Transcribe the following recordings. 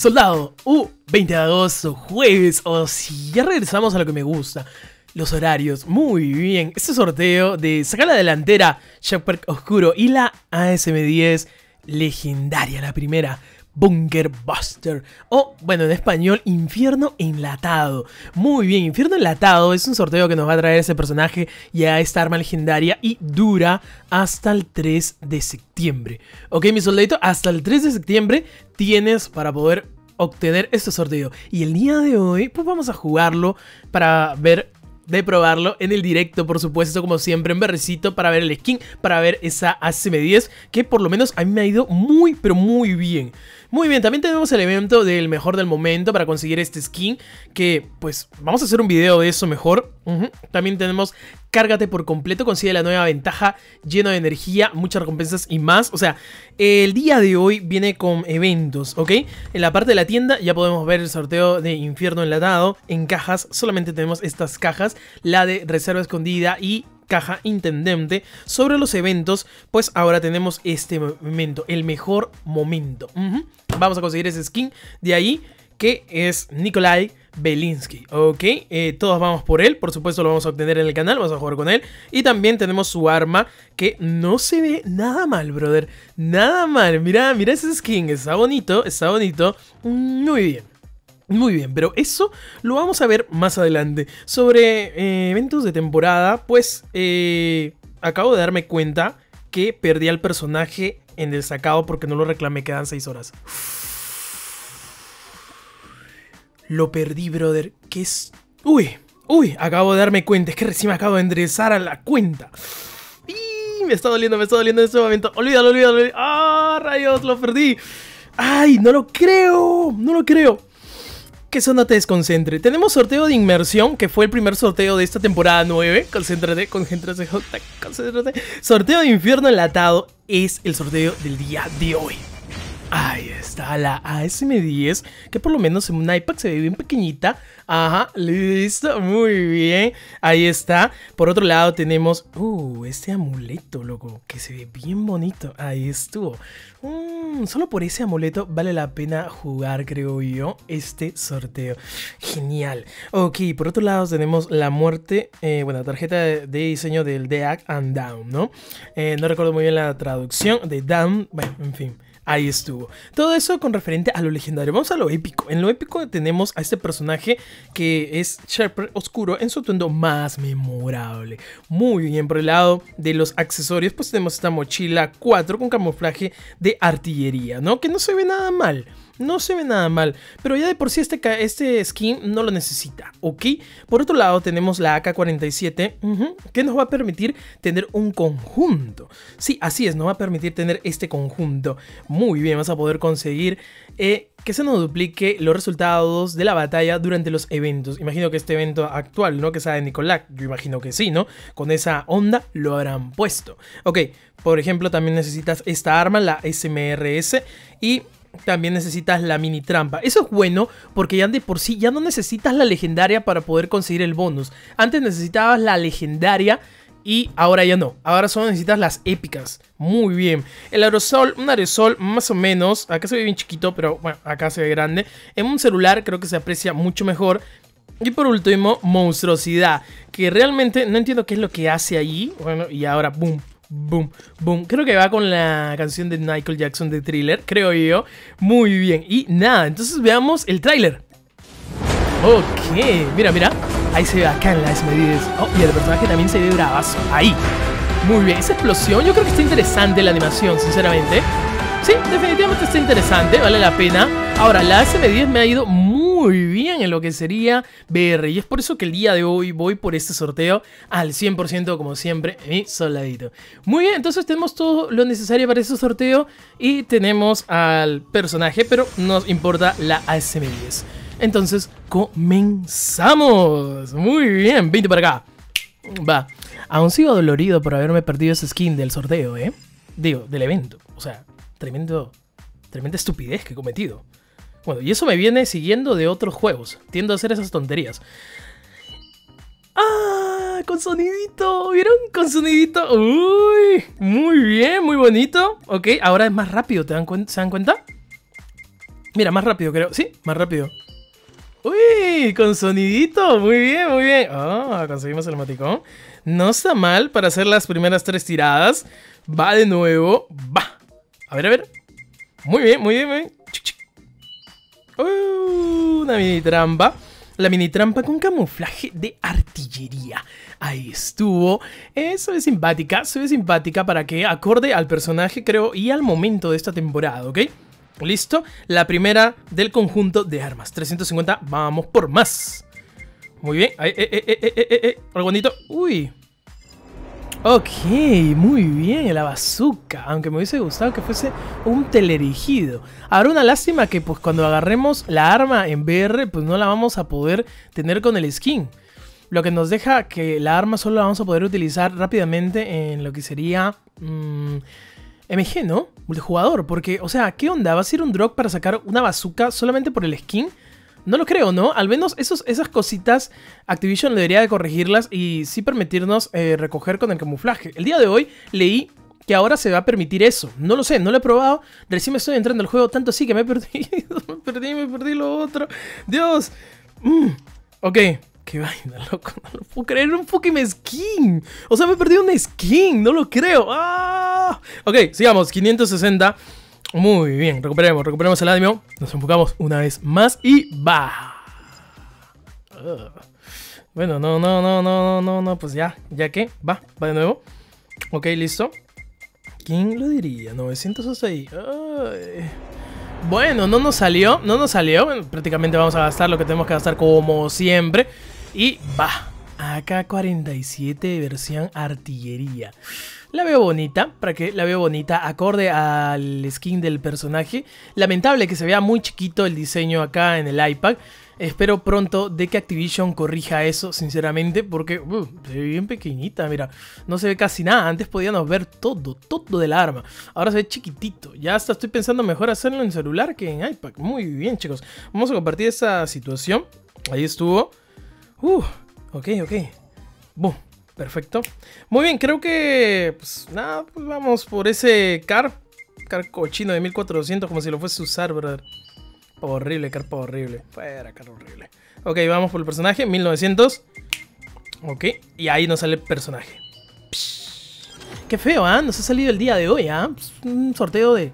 Soldado, 20 de agosto, jueves, sí, ya regresamos a lo que me gusta, los horarios. Muy bien, este sorteo de sacar la delantera, Shepherd Oscuro y la ASM10 legendaria, la primera, Bunker Buster, o bueno, en español, Infierno Enlatado. Muy bien, Infierno Enlatado es un sorteo que nos va a traer ese personaje y a esta arma legendaria, y dura hasta el 3 de septiembre. Ok, mi soldadito, hasta el 3 de septiembre tienes para poder obtener este sorteo. Y el día de hoy, pues vamos a jugarlo para ver, de probarlo en el directo, por supuesto, como siempre, en berrecito, para ver el skin, para ver esa ASM10, que por lo menos a mí me ha ido muy, pero muy bien. Muy bien, también tenemos el evento del mejor del momento para conseguir este skin, que pues vamos a hacer un video de eso mejor. También tenemos cárgate por completo, consigue la nueva ventaja, lleno de energía, muchas recompensas y más. O sea, el día de hoy viene con eventos, ¿ok? En la parte de la tienda ya podemos ver el sorteo de Infierno Enlatado. En cajas solamente tenemos estas cajas, la de reserva escondida y caja intendente. Sobre los eventos, pues ahora tenemos este momento, el mejor momento. Vamos a conseguir ese skin de ahí, que es Nikolai Belinsky, ok, todos vamos por él, por supuesto lo vamos a obtener en el canal, vamos a jugar con él. Y también tenemos su arma, que no se ve nada mal, brother, nada mal. Mira, mira ese skin, está bonito, está bonito. Muy bien. Muy bien, pero eso lo vamos a ver más adelante. Sobre eventos de temporada, pues acabo de darme cuenta que perdí al personaje en el sacado porque no lo reclamé, quedan 6 horas. Lo perdí, brother, que es... Uy, acabo de darme cuenta, es que recién me acabo de enderezar a la cuenta. Y me está doliendo en este momento. Olvídalo, olvídalo, olvídalo. ¡Ah, rayos, lo perdí! ¡Ay, no lo creo! No lo creo. Que eso no te desconcentre. Tenemos sorteo de inmersión, que fue el primer sorteo de esta temporada 9. Concéntrate, concéntrate, concéntrate. Sorteo de Infierno Enlatado es el sorteo del día de hoy. Ahí está la ASM10, que por lo menos en un iPad se ve bien pequeñita. Ajá, listo, muy bien. Ahí está. Por otro lado tenemos... este amuleto, loco, que se ve bien bonito. Ahí estuvo. Solo por ese amuleto vale la pena jugar, creo yo, este sorteo. Genial. Ok, por otro lado tenemos la muerte, bueno, tarjeta de diseño del Death and Down, ¿no? No recuerdo muy bien la traducción de Down, bueno, en fin. Ahí estuvo. Todo eso con referente a lo legendario. Vamos a lo épico. En lo épico tenemos a este personaje que es Shepherd Oscuro en su atuendo más memorable. Muy bien. Por el lado de los accesorios, pues tenemos esta mochila 4 con camuflaje de artillería, ¿no? Que no se ve nada mal. No se ve nada mal, pero ya de por sí este skin no lo necesita, ¿ok? Por otro lado tenemos la AK-47, que nos va a permitir tener un conjunto. Sí, así es, nos va a permitir tener este conjunto. Muy bien, vas a poder conseguir que se nos duplique los resultados de la batalla durante los eventos. Imagino que este evento actual, ¿no? Que sea de Nicolás, yo imagino que sí, ¿no? Con esa onda lo habrán puesto. Ok, por ejemplo, también necesitas esta arma, la SMRS, y... también necesitas la mini trampa. Eso es bueno porque ya de por sí ya no necesitas la legendaria para poder conseguir el bonus. Antes necesitabas la legendaria y ahora ya no. Ahora solo necesitas las épicas. Muy bien. El aerosol, un aerosol más o menos. Acá se ve bien chiquito, pero bueno, acá se ve grande. En un celular creo que se aprecia mucho mejor. Y por último, monstruosidad, que realmente no entiendo qué es lo que hace allí. Bueno, y ahora boom. Boom, boom. Creo que va con la canción de Michael Jackson de Thriller, creo yo. Muy bien. Y nada, entonces veamos el tráiler. Ok, mira, mira. Ahí se ve acá en las medidas. Oh, y el personaje también se ve bravazo. Ahí. Muy bien. Esa explosión, yo creo que está interesante la animación, sinceramente. Sí, definitivamente está interesante, vale la pena. Ahora, la ASM10 me ha ido muy bien en lo que sería BR, y es por eso que el día de hoy voy por este sorteo al 100% como siempre, mi soldadito. Muy bien, entonces tenemos todo lo necesario para este sorteo y tenemos al personaje, pero nos importa la ASM10. Entonces, comenzamos. Muy bien, 20 para acá. Va, aún sigo dolorido por haberme perdido ese skin del sorteo, digo, del evento, o sea... Tremenda estupidez que he cometido. Bueno, y eso me viene siguiendo de otros juegos. Tiendo a hacer esas tonterías. ¡Ah! Con sonidito. ¿Vieron? Con sonidito. ¡Uy! Muy bien, muy bonito. Ok, ahora es más rápido. ¿Se dan cuenta? Mira, más rápido creo. Sí, más rápido. ¡Uy! Con sonidito. Muy bien, muy bien. Ah, conseguimos el emoticón. No está mal para hacer las primeras tres tiradas. Va de nuevo. Va. A ver, a ver. Muy bien, muy bien, muy bien. Chic, chic. Una mini trampa. La mini trampa con camuflaje de artillería. Ahí estuvo. Eso es simpática. Se ve simpática para que acorde al personaje, creo, y al momento de esta temporada, ¿ok? Listo. La primera del conjunto de armas. 350. Vamos por más. Muy bien. Algo bonito. Uy. Ok. Muy bien. La bazooka. Aunque me hubiese gustado que fuese un teledirigido. Ahora una lástima que pues cuando agarremos la arma en VR, pues no la vamos a poder tener con el skin. Lo que nos deja que la arma solo la vamos a poder utilizar rápidamente en lo que sería... MG, ¿no? Multijugador. Porque, o sea, ¿qué onda? ¿Va a ser un drop para sacar una bazooka solamente por el skin? No lo creo, ¿no? Al menos esas cositas Activision debería de corregirlas y sí permitirnos recoger con el camuflaje. El día de hoy leí que ahora se va a permitir eso. No lo sé, no lo he probado. Recién me estoy entrando al juego, tanto así que me he perdido. Me perdí lo otro. Dios. Ok. Qué vaina, loco. No lo puedo creer. Un fucking skin. O sea, me he perdido una skin. No lo creo. ¡Ah! Ok, sigamos. 560. Muy bien. Recuperemos el ánimo. Nos enfocamos una vez más. Y va. Bueno, no. Pues ya. ¿Ya qué? Va de nuevo. Ok, listo. ¿Quién lo diría? 906. Ay. Bueno, no nos salió. Bueno, prácticamente vamos a gastar lo que tenemos que gastar como siempre. Y va. AK-47 versión artillería. La veo bonita, acorde al skin del personaje. Lamentable que se vea muy chiquito el diseño acá en el iPad. Espero pronto de que Activision corrija eso, sinceramente, porque se ve bien pequeñita, mira. No se ve casi nada, antes podíamos ver todo del arma. Ahora se ve chiquitito, ya hasta estoy pensando mejor hacerlo en celular que en iPad. Muy bien, chicos, vamos a compartir esa situación. Ahí estuvo. Ok. Boom, perfecto. Muy bien, creo que... pues nada, pues vamos por ese car cochino de 1400 como si lo fuese a usar, brother. Horrible, carpa horrible. Fuera, carpa horrible. Ok, vamos por el personaje, 1900. Ok, y ahí nos sale el personaje. Psh, qué feo, ¿ah? Nos ha salido el día de hoy, ¿ah? Un sorteo de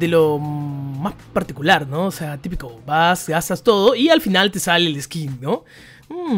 lo más particular, ¿no? O sea, típico, vas, gastas todo y al final te sale el skin, ¿no?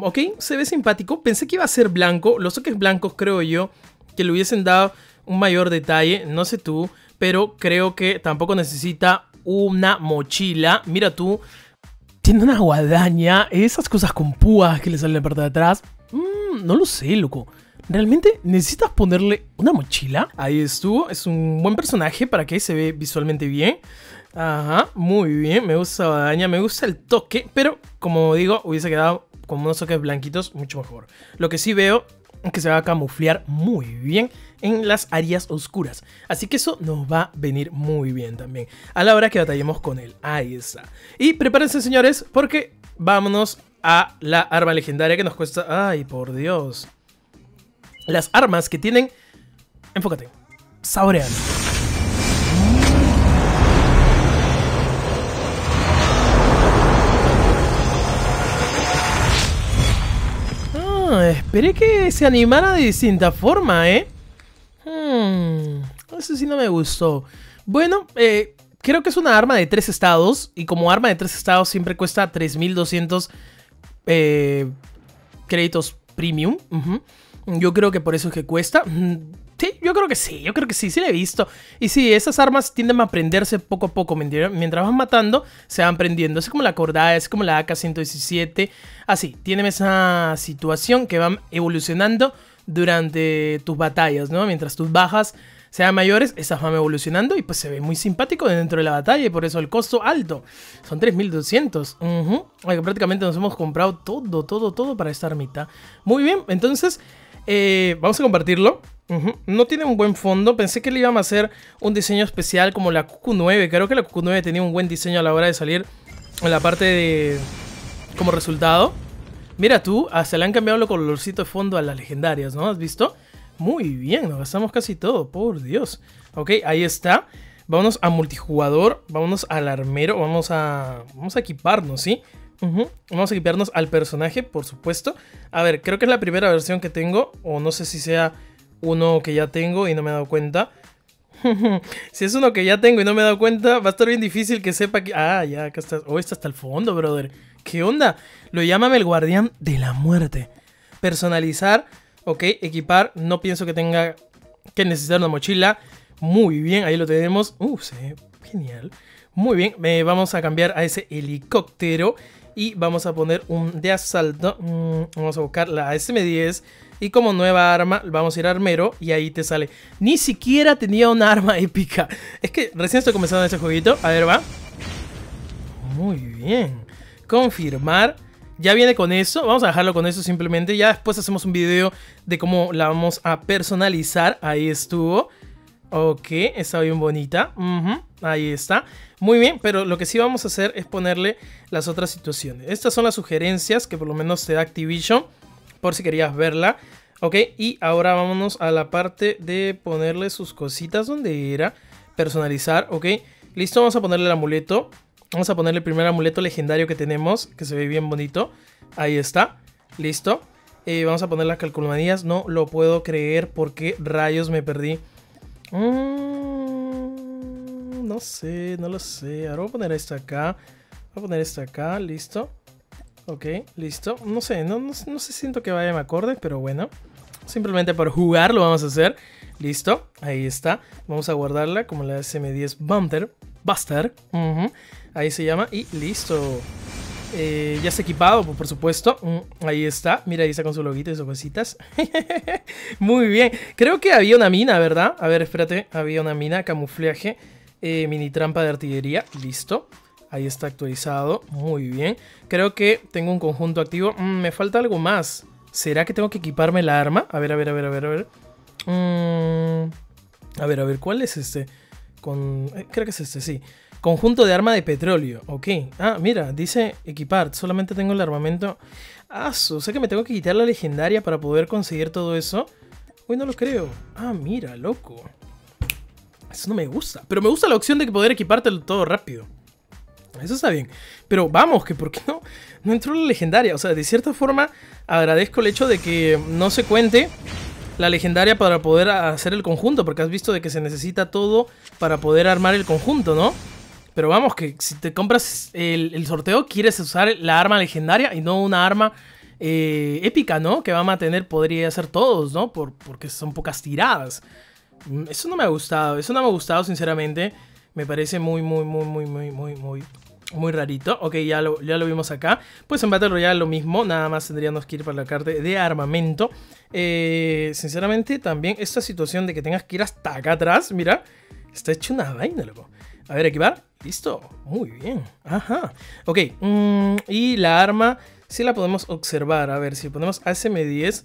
Ok, se ve simpático. Pensé que iba a ser blanco. Los toques blancos creo yo que le hubiesen dado un mayor detalle. No sé tú, pero creo que tampoco necesita una mochila. Mira tú. Tiene una guadaña. Esas cosas con púas que le salen de la parte de atrás. No lo sé, loco. ¿Realmente necesitas ponerle una mochila? Ahí estuvo. Es un buen personaje para que se ve visualmente bien. Ajá, muy bien. Me gusta la guadaña. Me gusta el toque. Pero, como digo, hubiese quedado con unos toques blanquitos mucho mejor. Lo que sí veo es que se va a camuflear muy bien en las áreas oscuras. Así que eso nos va a venir muy bien también a la hora que batallemos con él. Ahí está. Y prepárense, señores, porque vámonos a la arma legendaria que nos cuesta... ¡Ay, por Dios! Las armas que tienen... Enfócate. Saborean. Esperé que se animara de distinta forma, ¿eh? Eso sí no me gustó. Bueno, creo que es una arma de 3 estados. Y como arma de 3 estados siempre cuesta 3200 créditos premium. Yo creo que por eso es que cuesta. Sí, yo creo que sí, sí la he visto. Y sí, esas armas tienden a prenderse poco a poco. Mientras vas matando, se van prendiendo. Es como la cordada, es como la AK-117. Así, tienen esa situación que van evolucionando durante tus batallas, ¿no? Mientras tus bajas sean mayores, esas van evolucionando y pues se ve muy simpático dentro de la batalla y por eso el costo alto. Son 3200. Prácticamente nos hemos comprado todo para esta armita. Muy bien, entonces... vamos a compartirlo. No tiene un buen fondo. Pensé que le íbamos a hacer un diseño especial como la Cucu 9. Creo que la Cucu 9 tenía un buen diseño a la hora de salir en la parte de... como resultado. Mira tú, hasta le han cambiado el colorcito de fondo a las legendarias, ¿no? ¿Has visto? Muy bien, nos gastamos casi todo, por Dios. Ok, ahí está. Vámonos a multijugador, vámonos al armero, vamos a equiparnos, ¿sí? Vamos a equiparnos al personaje, por supuesto. A ver, creo que es la primera versión que tengo, o no sé si sea uno que ya tengo y no me he dado cuenta. Si es uno que ya tengo y no me he dado cuenta, va a estar bien difícil que sepa que... Ah, ya, acá está. Oh, está hasta el fondo, brother. ¿Qué onda? Lo llaman el guardián de la muerte. Personalizar, ok, equipar. No pienso que tenga que necesitar una mochila. Muy bien, ahí lo tenemos. Se ve genial. Muy bien, vamos a cambiar a ese helicóptero y vamos a poner un de asalto. Vamos a buscar la ASM10 y como nueva arma vamos a ir a armero y ahí te sale. Ni siquiera tenía una arma épica. Es que recién estoy comenzando este jueguito. A ver, va. Muy bien. Confirmar. Ya viene con eso. Vamos a dejarlo con eso simplemente. Ya después hacemos un video de cómo la vamos a personalizar. Ahí estuvo. Ok, está bien bonita. Ahí está. Muy bien, pero lo que sí vamos a hacer es ponerle las otras situaciones. Estas son las sugerencias que por lo menos te da Activision, por si querías verla. Ok, y ahora vámonos a la parte de ponerle sus cositas. ¿Dónde era? Personalizar, ok. Listo, vamos a ponerle el amuleto. Vamos a ponerle el primer amuleto legendario que tenemos, que se ve bien bonito. Ahí está, listo. Vamos a poner las calcomanías. No lo puedo creer, porque rayos me perdí. No sé, no lo sé. Ahora voy a poner esta acá. Voy a poner esta acá, listo. Ok, listo. No sé, no sé, siento que vaya me acorde, pero bueno. Simplemente por jugar lo vamos a hacer. Listo, ahí está. Vamos a guardarla como la SM10 Bunker Buster. Ahí se llama y listo. Ya está equipado, por supuesto. Ahí está, mira, ahí está con su loguito y sus cositas. Muy bien. Creo que había una mina, ¿verdad? A ver, espérate, había una mina, camuflaje, mini trampa de artillería. Listo, ahí está actualizado. Muy bien, creo que tengo un conjunto activo, me falta algo más. ¿Será que tengo que equiparme la arma? A ver, a ver a ver, ¿cuál es este? Creo que es este, sí. Conjunto de arma de petróleo, ok. Ah, mira, dice equipar, solamente tengo el armamento. Ah, o sea que me tengo que quitar la legendaria para poder conseguir todo eso. Uy, no lo creo. Ah, mira, loco. Eso no me gusta, pero me gusta la opción de poder equipártelo todo rápido. Eso está bien, pero vamos, que por qué no entró la legendaria. O sea, de cierta forma agradezco el hecho de que no se cuente la legendaria para poder hacer el conjunto, porque has visto de que se necesita todo para poder armar el conjunto, ¿no? Pero vamos, que si te compras el sorteo, quieres usar la arma legendaria y no una arma épica, ¿no? Que van a tener, podría ser todos, ¿no? Porque son pocas tiradas. Eso no me ha gustado, sinceramente. Me parece muy rarito. Ok, ya lo vimos acá. Pues en Battle Royale lo mismo, nada más tendríamos que ir para la carta de armamento. Sinceramente, también esta situación de que tengas que ir hasta acá atrás, mira, está hecho una vaina, loco. A ver, equipar. Listo. Muy bien. Ajá. Ok. Y la arma sí la podemos observar. A ver, si ponemos ASM10,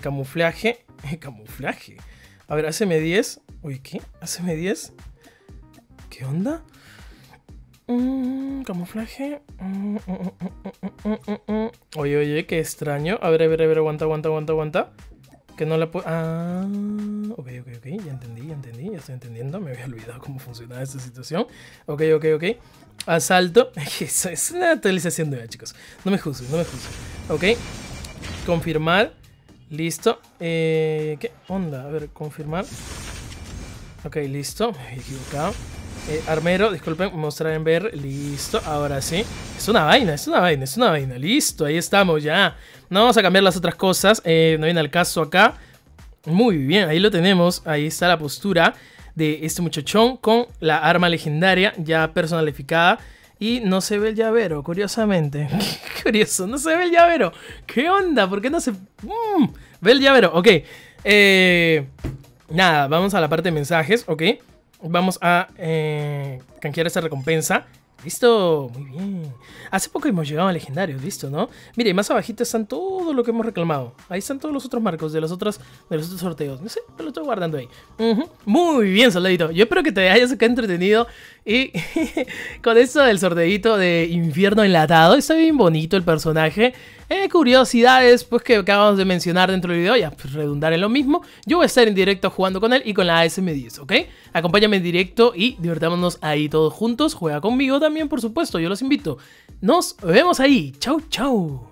camuflaje. Camuflaje. A ver, ASM10. Uy, ¿qué? ASM10. ¿Qué onda? Camuflaje. Oye, qué extraño. A ver, aguanta. Que no la puedo... Ah, ok, ya entendí, ya estoy entendiendo. Me había olvidado cómo funcionaba esta situación. Ok. Asalto. Es una actualización nueva, chicos. No me juzguen. Ok. Confirmar. Listo. ¿Qué onda? A ver, confirmar. Ok, listo. Me había equivocado. Armero, disculpen, mostrar en ver. Listo, ahora sí. Es una vaina. Listo, ahí estamos ya. No vamos a cambiar las otras cosas. No viene al caso acá. Muy bien, ahí lo tenemos. Ahí está la postura de este muchachón con la arma legendaria ya personalificada. Y no se ve el llavero, curiosamente. Qué curioso, no se ve el llavero. ¿Qué onda? ¿Por qué no se... ve el llavero? Ok. Nada, vamos a la parte de mensajes. Ok. Vamos a canjear esa recompensa. Listo, muy bien. Hace poco hemos llegado a legendarios, listo, ¿no? Mire, más abajito están todo lo que hemos reclamado. Ahí están todos los otros marcos de los otros sorteos. No sé, pero lo estoy guardando ahí. Muy bien, soldadito. Yo espero que te hayas entretenido. Y con esto del sorteito de Infierno Enlatado. Está bien bonito el personaje. curiosidades pues que acabamos de mencionar dentro del video, ya pues, redundar en lo mismo. Yo voy a estar en directo jugando con él y con la ASM10, ¿ok? Acompáñame en directo y divertámonos ahí todos juntos. Juega conmigo también, por supuesto, yo los invito. Nos vemos ahí. Chau, chau.